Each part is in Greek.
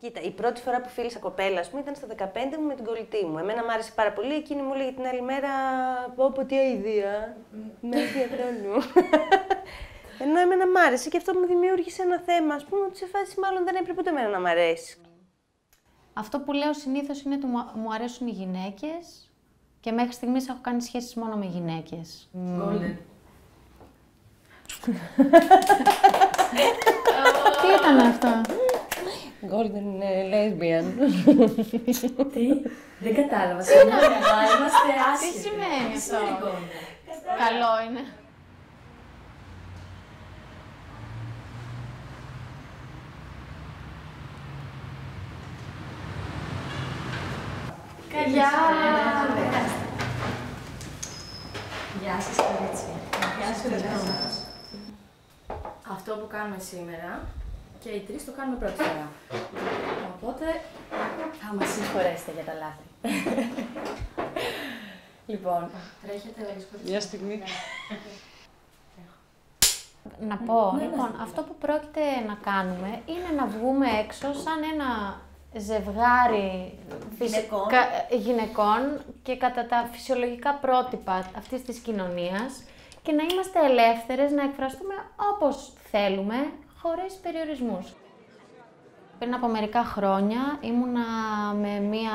Κοίτα, η πρώτη φορά που φίλησα κοπέλα, ας πούμε, ήταν στα 15 μου με την κολλητή μου. Εμένα μου άρεσε πάρα πολύ, εκείνη μου λέει την άλλη μέρα «Όπο, τι αηδία, με διαδρώνω». Ενώ εμένα μ' άρεσε και αυτό μου δημιούργησε ένα θέμα, ας πούμε, ότι σε φάση μάλλον δεν έπρεπε ούτε εμένα να μ' αρέσει. Αυτό που λέω συνήθως είναι ότι μου αρέσουν οι γυναίκες και μέχρι στιγμής έχω κάνει σχέσεις μόνο με γυναίκες. Όλε. Τι ήταν αυτό? Golden lesbian. Τι? Δεν κατάλαβα. Είμαστε άσχετοι. Τι σημαίνει αυτό? Καλό είναι. Γεια! Γεια σας, κορίτσια. Γεια σας. Αυτό που κάνουμε σήμερα και οι τρεις το κάνουμε πρώτη φορά. Οπότε θα μας συγχωρέσετε για τα λάθη. Λοιπόν, τρέχετε να δυσκολεύετε. Μια στιγμή. Να πω, λοιπόν, αυτό που πρόκειται να κάνουμε είναι να βγούμε έξω σαν ένα ζευγάρι γυναικών και κατά τα φυσιολογικά πρότυπα αυτής της κοινωνίας και να είμαστε ελεύθερες, να εκφραστούμε όπως θέλουμε, χωρίς περιορισμούς. Πριν από μερικά χρόνια ήμουνα με μία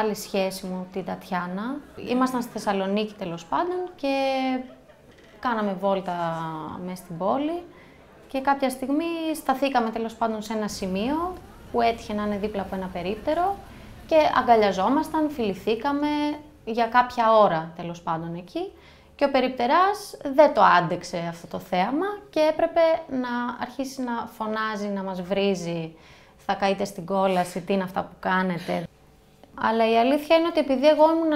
άλλη σχέση μου, την Τατιάνα. Ήμασταν στη Θεσσαλονίκη τέλος πάντων και κάναμε βόλτα μέσα στην πόλη και κάποια στιγμή σταθήκαμε τέλος πάντων σε ένα σημείο που έτυχε να είναι δίπλα από ένα περίπτερο και αγκαλιαζόμασταν, φιληθήκαμε για κάποια ώρα τέλος πάντων εκεί. Και ο περίπτερας δεν το άντεξε αυτό το θέαμα και έπρεπε να αρχίσει να φωνάζει, να μας βρίζει, θα καείτε στην κόλαση, τι είναι αυτά που κάνετε. Αλλά η αλήθεια είναι ότι επειδή εγώ ήμουν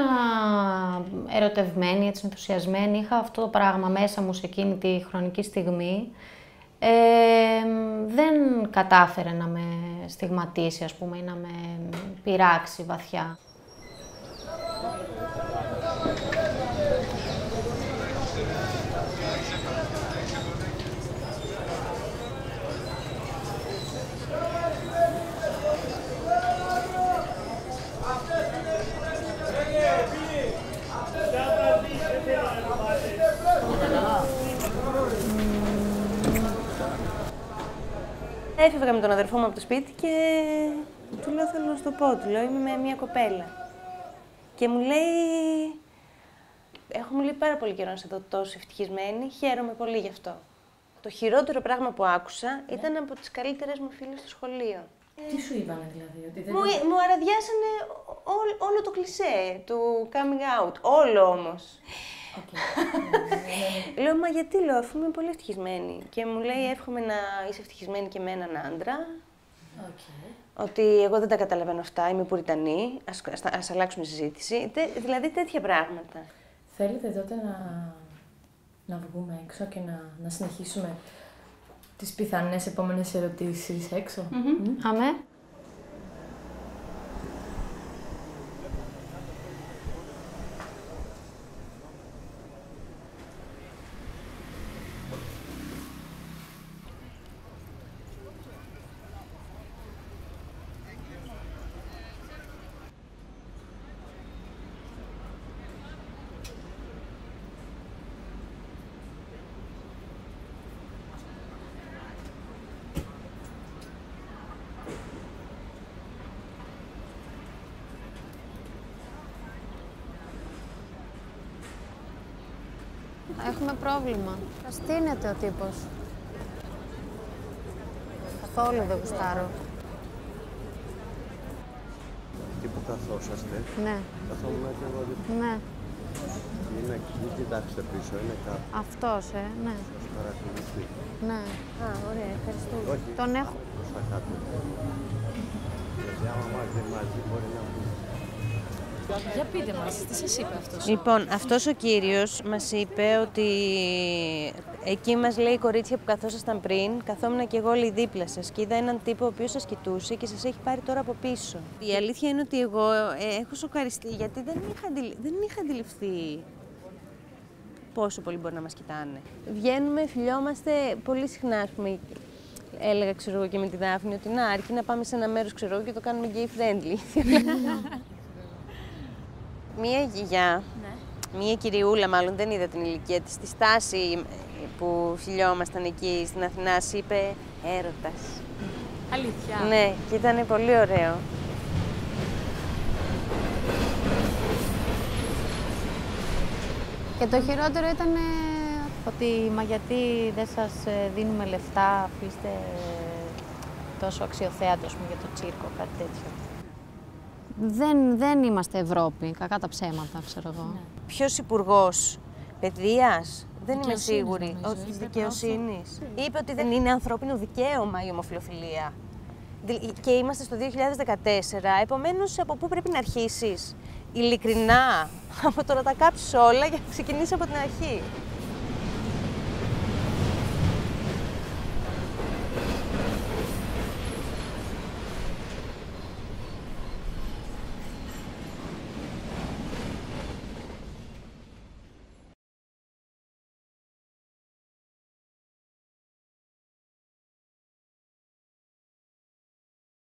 ερωτευμένη, έτσι ενθουσιασμένη, είχα αυτό το πράγμα μέσα μου σε εκείνη τη χρονική στιγμή, δεν κατάφερε να με στιγματίσει, ας πούμε, ή να με πειράξει βαθιά. Έφευγα με τον αδερφό μου από το σπίτι και του λέω θέλω να σου το πω, του λέω είμαι με μια κοπέλα. Και μου λέει, έχω μου λέει πάρα πολύ καιρό να σε δω τόσο ευτυχισμένη, χαίρομαι πολύ γι' αυτό. Το χειρότερο πράγμα που άκουσα ήταν από τις καλύτερες μου φίλες στο σχολείο. Τι σου είπανε δηλαδή? Ότι δεν... Μου αραδιάσανε όλο το κλισέ του coming out, όλο όμως. Okay. Λέω, μα γιατί λέω, αφού είμαι πολύ ευτυχισμένη. Και μου λέει, εύχομαι να είσαι ευτυχισμένη και με έναν άντρα. Okay. Ότι εγώ δεν τα καταλαβαίνω αυτά, είμαι πουριτανή, ας αλλάξουμε συζήτηση. Δηλαδή τέτοια πράγματα. Θέλετε τότε να βγούμε έξω και να συνεχίσουμε τις πιθανές επόμενες ερωτήσεις έξω. Αμέ. Έχουμε πρόβλημα. Καστίνεται ο τύπος. Καθόλου δεν γουστάρω. Τι που καθόσαστε. Ναι. Καθόμουν και εγώ δίπλα. Ναι. Μην κοιτάξτε πίσω, είναι κάπου. Αυτός, ναι. Σας παρακολουθεί. Ναι. Α, ωραία, ευχαριστούμε. Όχι, τον έχω. Προς τα κάτω. Γιατί άμα μας δεν μαζί μπορεί να βγει. Για πείτε μας, τι σας είπε αυτός? Λοιπόν, αυτός ο κύριος μας είπε ότι εκεί μας λέει η κορίτσια που καθόσασταν πριν, καθόμουν και εγώ όλοι δίπλα σας και είδα έναν τύπο ο οποίος σας κοιτούσε και σας έχει πάρει τώρα από πίσω. Η αλήθεια είναι ότι εγώ έχω σοκαριστεί γιατί δεν είχα αντιληφθεί πόσο πολύ μπορεί να μας κοιτάνε. Βγαίνουμε, φιλιόμαστε πολύ συχνά, ας πούμε. έλεγα, ξέρω εγώ, και με τη Δάφνη, ότι να, αρκεί να πάμε σε ένα μέρος, ξέρω εγώ, και το κάνουμε gay friendly. Μία γιαγιά, ναι, μία κυριούλα, μάλλον δεν είδα την ηλικία της, στη στάση που φιλιόμασταν εκεί στην Αθηνά, είπε έρωτας. Αλήθεια. Ναι, και ήταν πολύ ωραίο. Και το χειρότερο ήταν ότι μα γιατί δεν σας δίνουμε λεφτά, αφού είστε τόσο αξιοθέατος για το τσίρκο, κάτι τέτοιο. Δεν είμαστε Ευρώπη, κακά τα ψέματα, ξέρω εγώ. Ναι. Ποιος υπουργός παιδείας, δεν είμαι σίγουρη, της δικαιοσύνης, είπε ότι δεν είναι ανθρώπινο δικαίωμα η ομοφυλοφιλία. Και είμαστε στο 2014, επομένως από πού πρέπει να αρχίσεις? Ειλικρινά, από το να τα κάψεις όλα για να ξεκινήσεις από την αρχή.